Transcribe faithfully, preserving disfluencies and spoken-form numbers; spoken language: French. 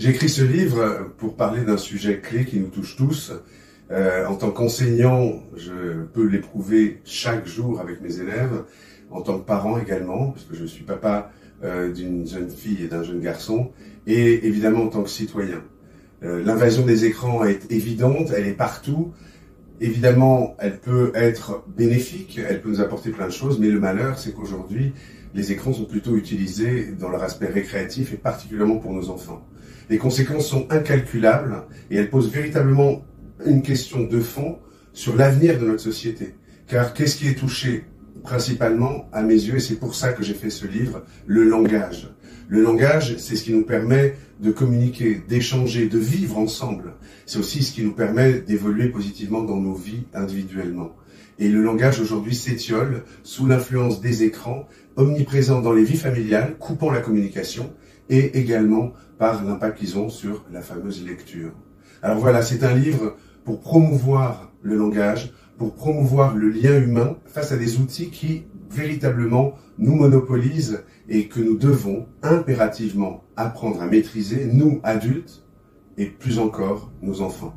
J'écris ce livre pour parler d'un sujet clé qui nous touche tous. Euh, en tant qu'enseignant, je peux l'éprouver chaque jour avec mes élèves, en tant que parent également, parce que je suis papa euh, d'une jeune fille et d'un jeune garçon, et évidemment en tant que citoyen. Euh, l'invasion des écrans est évidente, elle est partout. Évidemment, elle peut être bénéfique, elle peut nous apporter plein de choses, mais le malheur, c'est qu'aujourd'hui, les écrans sont plutôt utilisés dans leur aspect récréatif et particulièrement pour nos enfants. Les conséquences sont incalculables et elles posent véritablement une question de fond sur l'avenir de notre société. Car qu'est-ce qui est touché principalement, à mes yeux, et c'est pour ça que j'ai fait ce livre, le langage. Le langage, c'est ce qui nous permet de communiquer, d'échanger, de vivre ensemble. C'est aussi ce qui nous permet d'évoluer positivement dans nos vies individuellement. Et le langage aujourd'hui s'étiole sous l'influence des écrans, omniprésents dans les vies familiales, coupant la communication, et également par l'impact qu'ils ont sur la fameuse lecture. Alors voilà, c'est un livre pour promouvoir le langage, pour promouvoir le lien humain face à des outils qui véritablement nous monopolisent et que nous devons impérativement apprendre à maîtriser, nous adultes et plus encore nos enfants.